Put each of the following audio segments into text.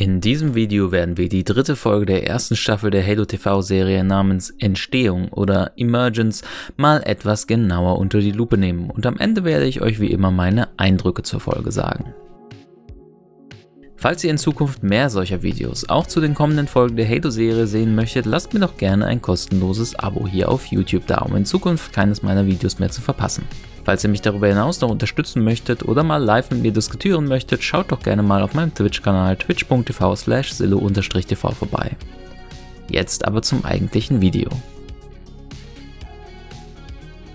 In diesem Video werden wir die dritte Folge der ersten Staffel der Halo TV-Serie namens Entstehung oder Emergence mal etwas genauer unter die Lupe nehmen und am Ende werde ich euch wie immer meine Eindrücke zur Folge sagen. Falls ihr in Zukunft mehr solcher Videos auch zu den kommenden Folgen der Halo-Serie sehen möchtet, lasst mir doch gerne ein kostenloses Abo hier auf YouTube da, um in Zukunft keines meiner Videos mehr zu verpassen. Falls ihr mich darüber hinaus noch unterstützen möchtet oder mal live mit mir diskutieren möchtet, schaut doch gerne mal auf meinem Twitch-Kanal twitch.tv/silo_tv vorbei. Jetzt aber zum eigentlichen Video.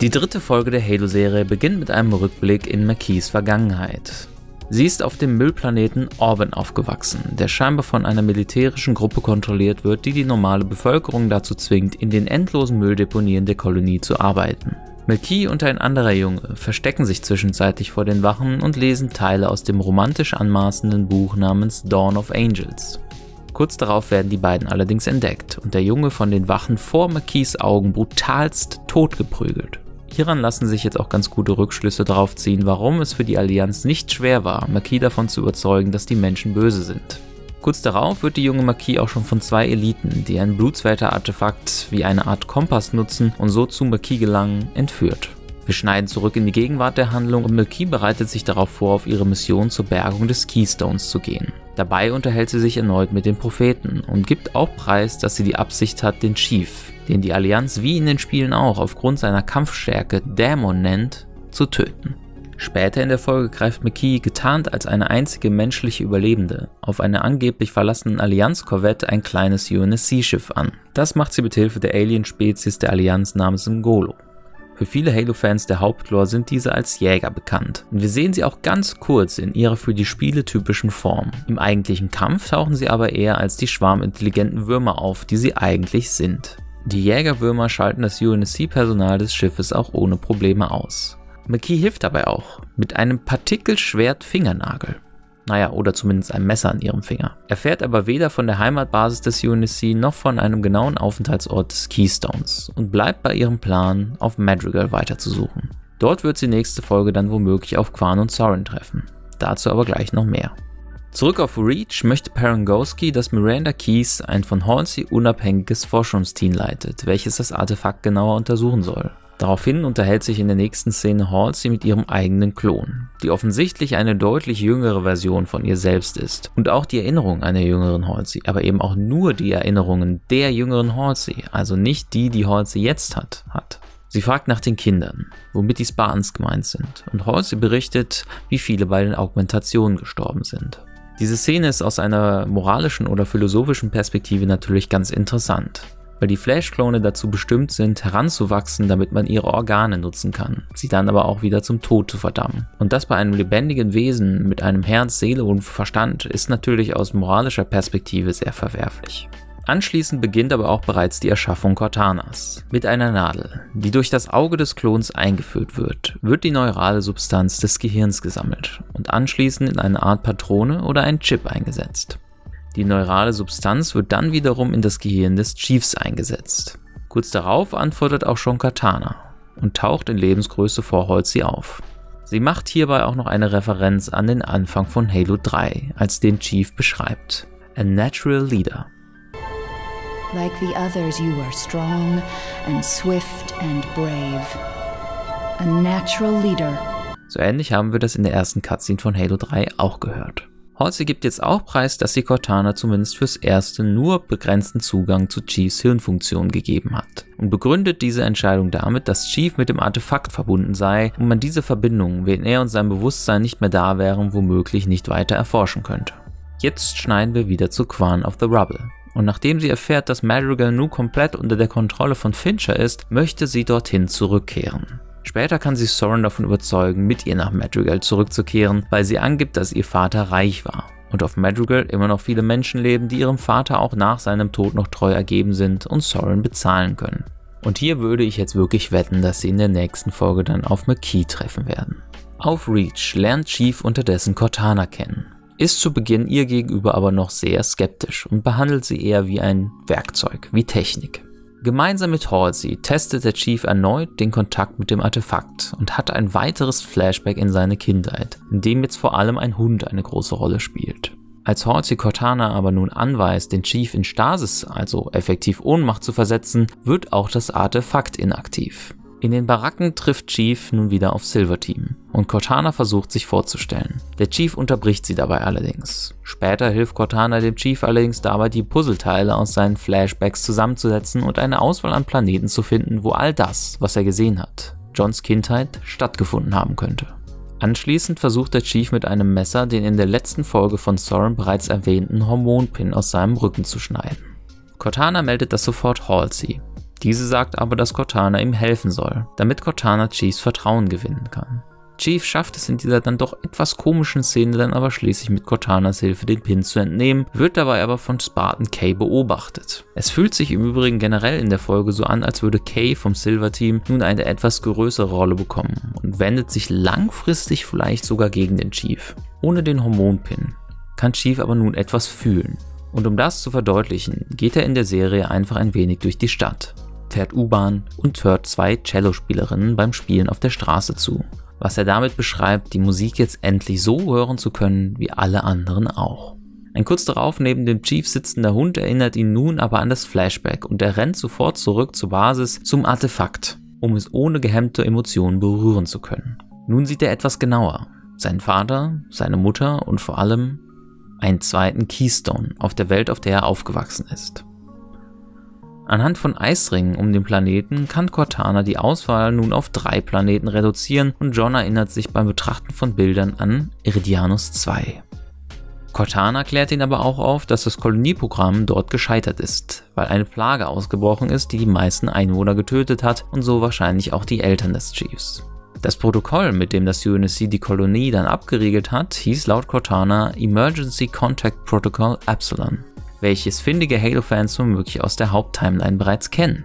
Die dritte Folge der Halo-Serie beginnt mit einem Rückblick in Makees Vergangenheit. Sie ist auf dem Müllplaneten Orban aufgewachsen, der scheinbar von einer militärischen Gruppe kontrolliert wird, die die normale Bevölkerung dazu zwingt, in den endlosen Mülldeponien der Kolonie zu arbeiten. Makee und ein anderer Junge verstecken sich zwischenzeitlich vor den Wachen und lesen Teile aus dem romantisch anmaßenden Buch namens Dawn of Angels. Kurz darauf werden die beiden allerdings entdeckt und der Junge von den Wachen vor Makees Augen brutalst totgeprügelt. Hieran lassen sich jetzt auch ganz gute Rückschlüsse darauf ziehen, warum es für die Allianz nicht schwer war, Makee davon zu überzeugen, dass die Menschen böse sind. Kurz darauf wird die junge Makee auch schon von zwei Eliten, die ein Blutsvater-Artefakt wie eine Art Kompass nutzen und so zu Makee gelangen, entführt. Wir schneiden zurück in die Gegenwart der Handlung und Makee bereitet sich darauf vor, auf ihre Mission zur Bergung des Keystones zu gehen. Dabei unterhält sie sich erneut mit den Propheten und gibt auch preis, dass sie die Absicht hat, den Chief, den die Allianz wie in den Spielen auch aufgrund seiner Kampfstärke Dämon nennt, zu töten. Später in der Folge greift Makee, getarnt als eine einzige menschliche Überlebende, auf einer angeblich verlassenen Allianz-Korvette ein kleines UNSC-Schiff an. Das macht sie mithilfe der Alien-Spezies der Allianz namens N'Golo. Für viele Halo-Fans der Hauptlore sind diese als Jäger bekannt und wir sehen sie auch ganz kurz in ihrer für die Spiele typischen Form. Im eigentlichen Kampf tauchen sie aber eher als die schwarmintelligenten Würmer auf, die sie eigentlich sind. Die Jägerwürmer schalten das UNSC-Personal des Schiffes auch ohne Probleme aus. Makee hilft dabei auch, mit einem Partikelschwert-Fingernagel. Naja, oder zumindest ein Messer an ihrem Finger. Er erfährt aber weder von der Heimatbasis des UNSC noch von einem genauen Aufenthaltsort des Keystones und bleibt bei ihrem Plan, auf Madrigal weiterzusuchen. Dort wird sie nächste Folge dann womöglich auf Quan und Soren treffen. Dazu aber gleich noch mehr. Zurück auf Reach möchte Perengowski, dass Miranda Keys ein von Halsey unabhängiges Forschungsteam leitet, welches das Artefakt genauer untersuchen soll. Daraufhin unterhält sich in der nächsten Szene Halsey mit ihrem eigenen Klon, die offensichtlich eine deutlich jüngere Version von ihr selbst ist und auch die Erinnerung einer jüngeren Halsey, aber eben auch nur die Erinnerungen der jüngeren Halsey, also nicht die, die Halsey jetzt hat. Sie fragt nach den Kindern, womit die Spartans gemeint sind und Halsey berichtet, wie viele bei den Augmentationen gestorben sind. Diese Szene ist aus einer moralischen oder philosophischen Perspektive natürlich ganz interessant, weil die Flash-Klone dazu bestimmt sind, heranzuwachsen, damit man ihre Organe nutzen kann, sie dann aber auch wieder zum Tod zu verdammen. Und das bei einem lebendigen Wesen mit einem Herz, Seele und Verstand ist natürlich aus moralischer Perspektive sehr verwerflich. Anschließend beginnt aber auch bereits die Erschaffung Cortanas. Mit einer Nadel, die durch das Auge des Klons eingeführt wird, wird die neurale Substanz des Gehirns gesammelt und anschließend in eine Art Patrone oder ein Chip eingesetzt. Die neurale Substanz wird dann wiederum in das Gehirn des Chiefs eingesetzt. Kurz darauf antwortet auch schon Cortana und taucht in Lebensgröße vor Halsey auf. Sie macht hierbei auch noch eine Referenz an den Anfang von Halo 3, als den Chief beschreibt: A natural leader. Like the others, you are strong and swift and brave. A natural leader. So ähnlich haben wir das in der ersten Cutscene von Halo 3 auch gehört. Halsey gibt jetzt auch preis, dass sie Cortana zumindest fürs Erste nur begrenzten Zugang zu Chiefs Hirnfunktion gegeben hat und begründet diese Entscheidung damit, dass Chief mit dem Artefakt verbunden sei und man diese Verbindung, wenn er und sein Bewusstsein nicht mehr da wären, womöglich nicht weiter erforschen könnte. Jetzt schneiden wir wieder zu Quan of the Rubble und nachdem sie erfährt, dass Madrigal nun komplett unter der Kontrolle von Fincher ist, möchte sie dorthin zurückkehren. Später kann sie Soren davon überzeugen, mit ihr nach Madrigal zurückzukehren, weil sie angibt, dass ihr Vater reich war und auf Madrigal immer noch viele Menschen leben, die ihrem Vater auch nach seinem Tod noch treu ergeben sind und Soren bezahlen können. Und hier würde ich jetzt wirklich wetten, dass sie in der nächsten Folge dann auf Makee treffen werden. Auf Reach lernt Chief unterdessen Cortana kennen, ist zu Beginn ihr gegenüber aber noch sehr skeptisch und behandelt sie eher wie ein Werkzeug, wie Technik. Gemeinsam mit Halsey testet der Chief erneut den Kontakt mit dem Artefakt und hat ein weiteres Flashback in seine Kindheit, in dem jetzt vor allem ein Hund eine große Rolle spielt. Als Halsey Cortana aber nun anweist, den Chief in Stasis, also effektiv Ohnmacht zu versetzen, wird auch das Artefakt inaktiv. In den Baracken trifft Chief nun wieder auf Silver Team und Cortana versucht sich vorzustellen. Der Chief unterbricht sie dabei allerdings. Später hilft Cortana dem Chief allerdings dabei, die Puzzleteile aus seinen Flashbacks zusammenzusetzen und eine Auswahl an Planeten zu finden, wo all das, was er gesehen hat, Johns Kindheit, stattgefunden haben könnte. Anschließend versucht der Chief mit einem Messer, den in der letzten Folge von Soren bereits erwähnten Hormonpin aus seinem Rücken zu schneiden. Cortana meldet das sofort Halsey. Diese sagt aber, dass Cortana ihm helfen soll, damit Cortana Chiefs Vertrauen gewinnen kann. Chief schafft es in dieser dann doch etwas komischen Szene dann aber schließlich mit Cortanas Hilfe den Pin zu entnehmen, wird dabei aber von Spartan Kay beobachtet. Es fühlt sich im Übrigen generell in der Folge so an, als würde Kay vom Silver Team nun eine etwas größere Rolle bekommen und wendet sich langfristig vielleicht sogar gegen den Chief. Ohne den Hormonpin kann Chief aber nun etwas fühlen. Und um das zu verdeutlichen, geht er in der Serie einfach ein wenig durch die Stadt, fährt U-Bahn und hört zwei Cellospielerinnen beim Spielen auf der Straße zu, was er damit beschreibt, die Musik jetzt endlich so hören zu können, wie alle anderen auch. Ein kurz darauf neben dem Chief sitzender Hund erinnert ihn nun aber an das Flashback und er rennt sofort zurück zur Basis zum Artefakt, um es ohne gehemmte Emotionen berühren zu können. Nun sieht er etwas genauer, seinen Vater, seine Mutter und vor allem einen zweiten Keystone auf der Welt, auf der er aufgewachsen ist. Anhand von Eisringen um den Planeten kann Cortana die Auswahl nun auf 3 Planeten reduzieren und John erinnert sich beim Betrachten von Bildern an Eridanus II. Cortana klärt ihn aber auch auf, dass das Kolonieprogramm dort gescheitert ist, weil eine Plage ausgebrochen ist, die die meisten Einwohner getötet hat und so wahrscheinlich auch die Eltern des Chiefs. Das Protokoll, mit dem das UNSC die Kolonie dann abgeriegelt hat, hieß laut Cortana Emergency Contact Protocol Epsilon, welches findige Halo-Fans womöglich aus der Haupttimeline bereits kennen.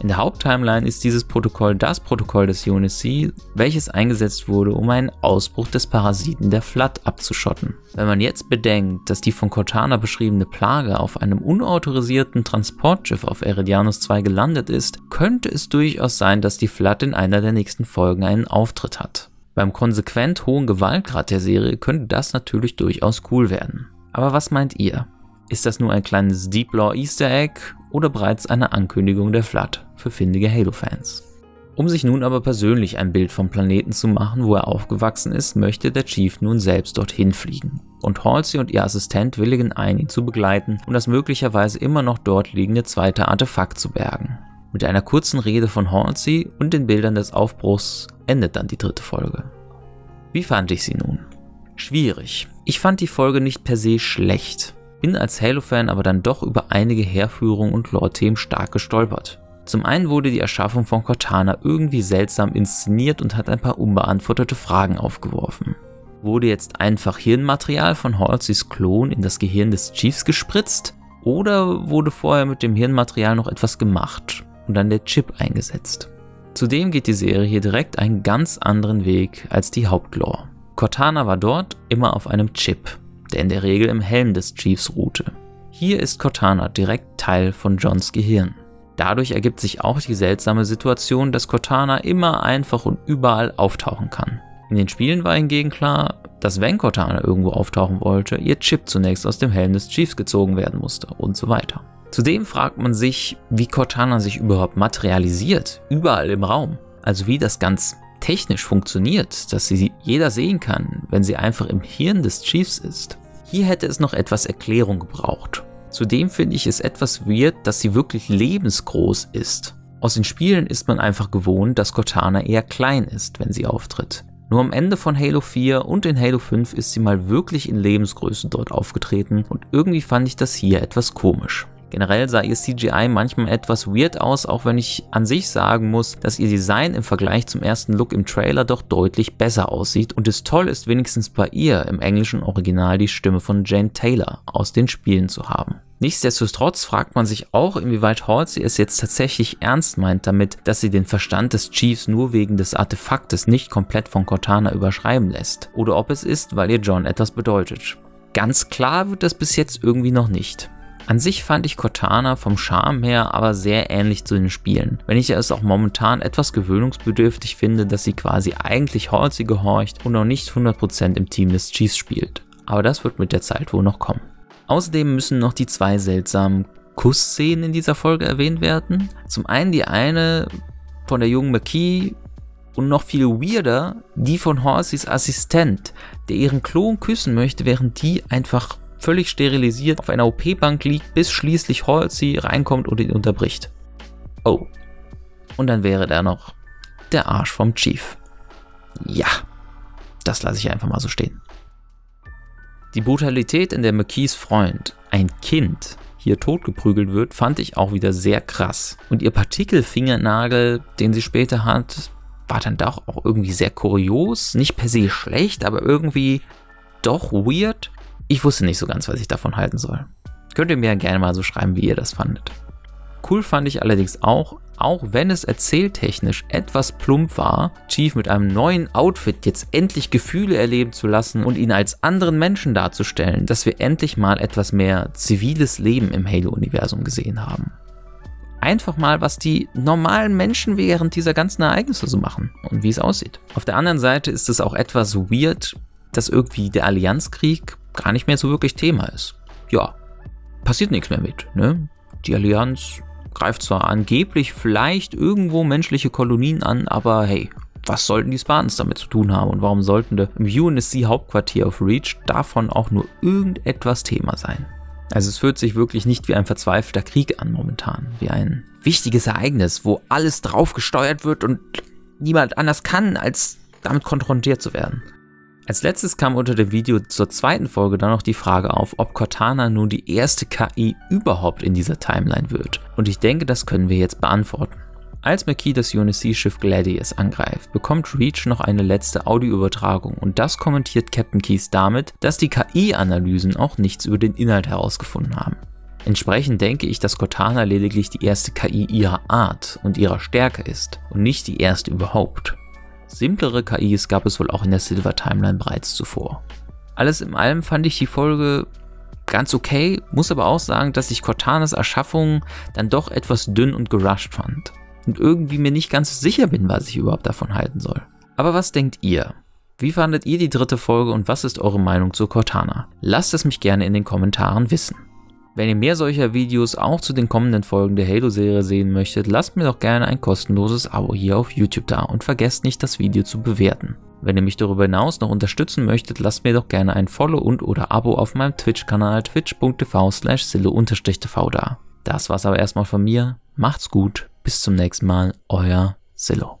In der Haupttimeline ist dieses Protokoll das Protokoll des UNSC, welches eingesetzt wurde, um einen Ausbruch des Parasiten der Flood abzuschotten. Wenn man jetzt bedenkt, dass die von Cortana beschriebene Plage auf einem unautorisierten Transportschiff auf Eridanus II gelandet ist, könnte es durchaus sein, dass die Flood in einer der nächsten Folgen einen Auftritt hat. Beim konsequent hohen Gewaltgrad der Serie könnte das natürlich durchaus cool werden. Aber was meint ihr? Ist das nur ein kleines Deep Lore Easter Egg oder bereits eine Ankündigung der Flood für findige Halo-Fans? Um sich nun aber persönlich ein Bild vom Planeten zu machen, wo er aufgewachsen ist, möchte der Chief nun selbst dorthin fliegen. Und Halsey und ihr Assistent willigen ein, ihn zu begleiten, um das möglicherweise immer noch dort liegende zweite Artefakt zu bergen. Mit einer kurzen Rede von Halsey und den Bildern des Aufbruchs endet dann die 3. Folge. Wie fand ich sie nun? Schwierig. Ich fand die Folge nicht per se schlecht. Bin als Halo-Fan aber dann doch über einige Herführungen und Lore-Themen stark gestolpert. Zum einen wurde die Erschaffung von Cortana irgendwie seltsam inszeniert und hat ein paar unbeantwortete Fragen aufgeworfen. Wurde jetzt einfach Hirnmaterial von Halseys Klon in das Gehirn des Chiefs gespritzt? Oder wurde vorher mit dem Hirnmaterial noch etwas gemacht und dann der Chip eingesetzt? Zudem geht die Serie hier direkt einen ganz anderen Weg als die Hauptlore. Cortana war dort immer auf einem Chip, der in der Regel im Helm des Chiefs ruhte. Hier ist Cortana direkt Teil von Johns Gehirn. Dadurch ergibt sich auch die seltsame Situation, dass Cortana immer einfach und überall auftauchen kann. In den Spielen war hingegen klar, dass wenn Cortana irgendwo auftauchen wollte, ihr Chip zunächst aus dem Helm des Chiefs gezogen werden musste und so weiter. Zudem fragt man sich, wie Cortana sich überhaupt materialisiert, überall im Raum. Also wie das Ganze technisch funktioniert, dass sie jeder sehen kann, wenn sie einfach im Hirn des Chiefs ist. Hier hätte es noch etwas Erklärung gebraucht. Zudem finde ich es etwas weird, dass sie wirklich lebensgroß ist. Aus den Spielen ist man einfach gewohnt, dass Cortana eher klein ist, wenn sie auftritt. Nur am Ende von Halo 4 und in Halo 5 ist sie mal wirklich in Lebensgröße dort aufgetreten und irgendwie fand ich das hier etwas komisch. Generell sah ihr CGI manchmal etwas weird aus, auch wenn ich an sich sagen muss, dass ihr Design im Vergleich zum ersten Look im Trailer doch deutlich besser aussieht und es toll ist, wenigstens bei ihr im englischen Original die Stimme von Jane Taylor aus den Spielen zu haben. Nichtsdestotrotz fragt man sich auch, inwieweit Halsey es jetzt tatsächlich ernst meint damit, dass sie den Verstand des Chiefs nur wegen des Artefaktes nicht komplett von Cortana überschreiben lässt oder ob es ist, weil ihr John etwas bedeutet. Ganz klar wird das bis jetzt irgendwie noch nicht. An sich fand ich Cortana vom Charme her aber sehr ähnlich zu den Spielen, wenn ich es auch momentan etwas gewöhnungsbedürftig finde, dass sie quasi eigentlich Halsey gehorcht und noch nicht 100% im Team des Chiefs spielt, aber das wird mit der Zeit wohl noch kommen. Außerdem müssen noch die zwei seltsamen Kussszenen in dieser Folge erwähnt werden. Zum einen die eine von der jungen Makee und noch viel weirder die von Halseys Assistent, der ihren Klon küssen möchte, während die einfach völlig sterilisiert auf einer OP-Bank liegt, bis schließlich Halsey reinkommt und ihn unterbricht. Oh, und dann wäre da noch der Arsch vom Chief. Ja, das lasse ich einfach mal so stehen. Die Brutalität, in der Makees Freund, ein Kind, hier totgeprügelt wird, fand ich auch wieder sehr krass. Und ihr Partikelfingernagel, den sie später hat, war dann doch auch irgendwie sehr kurios. Nicht per se schlecht, aber irgendwie doch weird. Ich wusste nicht so ganz, was ich davon halten soll. Könnt ihr mir gerne mal so schreiben, wie ihr das fandet. Cool fand ich allerdings auch wenn es erzähltechnisch etwas plump war, Chief mit einem neuen Outfit jetzt endlich Gefühle erleben zu lassen und ihn als anderen Menschen darzustellen, dass wir endlich mal etwas mehr ziviles Leben im Halo-Universum gesehen haben. Einfach mal, was die normalen Menschen während dieser ganzen Ereignisse so machen und wie es aussieht. Auf der anderen Seite ist es auch etwas weird, dass irgendwie der Allianzkrieg gar nicht mehr so wirklich Thema ist. Ja, passiert nichts mehr mit, ne? Die Allianz greift zwar angeblich vielleicht irgendwo menschliche Kolonien an, aber hey, was sollten die Spartans damit zu tun haben und warum sollten da im UNSC-Hauptquartier auf Reach davon auch nur irgendetwas Thema sein? Also es fühlt sich wirklich nicht wie ein verzweifelter Krieg an momentan, wie ein wichtiges Ereignis, wo alles drauf gesteuert wird und niemand anders kann, als damit konfrontiert zu werden. Als letztes kam unter dem Video zur zweiten Folge dann noch die Frage auf, ob Cortana nun die erste KI überhaupt in dieser Timeline wird. Und ich denke, das können wir jetzt beantworten. Als Makee das UNSC-Schiff Gladius angreift, bekommt Reach noch eine letzte Audioübertragung und das kommentiert Captain Keys damit, dass die KI-Analysen auch nichts über den Inhalt herausgefunden haben. Entsprechend denke ich, dass Cortana lediglich die erste KI ihrer Art und ihrer Stärke ist und nicht die erste überhaupt. Simplere KIs gab es wohl auch in der Silver Timeline bereits zuvor. Alles in allem fand ich die Folge ganz okay, muss aber auch sagen, dass ich Cortanas Erschaffung dann doch etwas dünn und gerusht fand und irgendwie mir nicht ganz sicher bin, was ich überhaupt davon halten soll. Aber was denkt ihr? Wie fandet ihr die dritte Folge und was ist eure Meinung zu Cortana? Lasst es mich gerne in den Kommentaren wissen. Wenn ihr mehr solcher Videos auch zu den kommenden Folgen der Halo-Serie sehen möchtet, lasst mir doch gerne ein kostenloses Abo hier auf YouTube da und vergesst nicht, das Video zu bewerten. Wenn ihr mich darüber hinaus noch unterstützen möchtet, lasst mir doch gerne ein Follow und oder Abo auf meinem Twitch-Kanal twitch.tv/sille_tv da. Das war's aber erstmal von mir, macht's gut, bis zum nächsten Mal, euer Sillo.